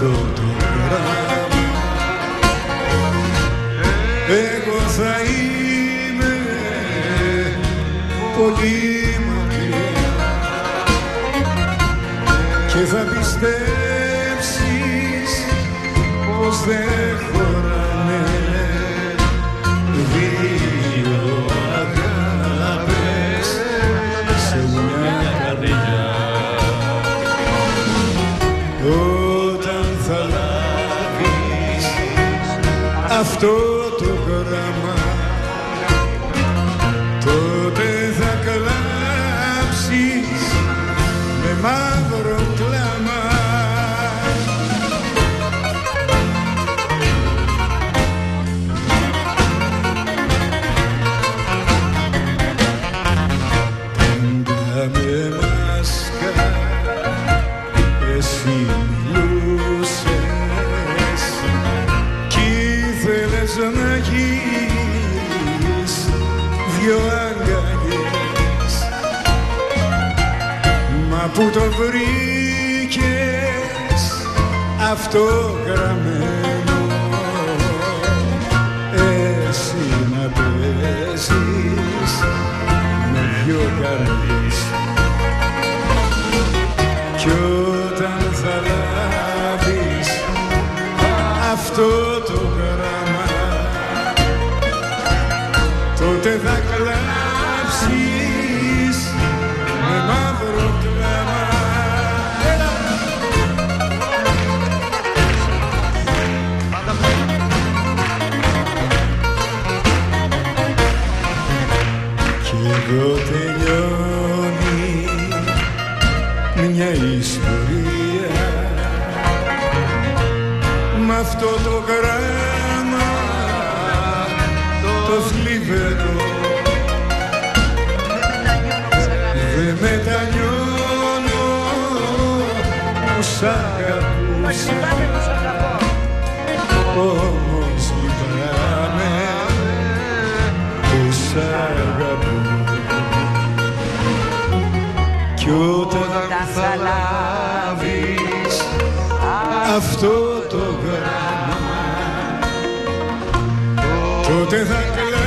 αυτό το πράγμα. Εγώ θα είμαι πολύ μακριά και θα πιστέψεις πως δεν χωράνε δύο αγάπες σε μια καρδιά. Όταν θα λάβεις αυτό τότε θα κλάψεις με μαύρο κλάμα. Πάντα με μάσκα εσύ μιλούσες κι ήθελες να γίνεις δυο αγκαλιές, μα που το βρήκες αυτό γραμμένο, εσύ να παίζεις με δυο καρδιές. Κι όταν θα λάβεις αυτό το γράμμα, τότε θα κλάψεις με μαύρο κλάμα. Κι εδώ τελειώνει μια ιστορία με αυτό το γράμμα το θλιβερό. Δε μετανιώνω που σ' αγαπούσα, όμως λυπάμαι που σ' αγαπούσα. Κι όταν θα λάβεις αυτό το γράμμα, τότε θα κλαις.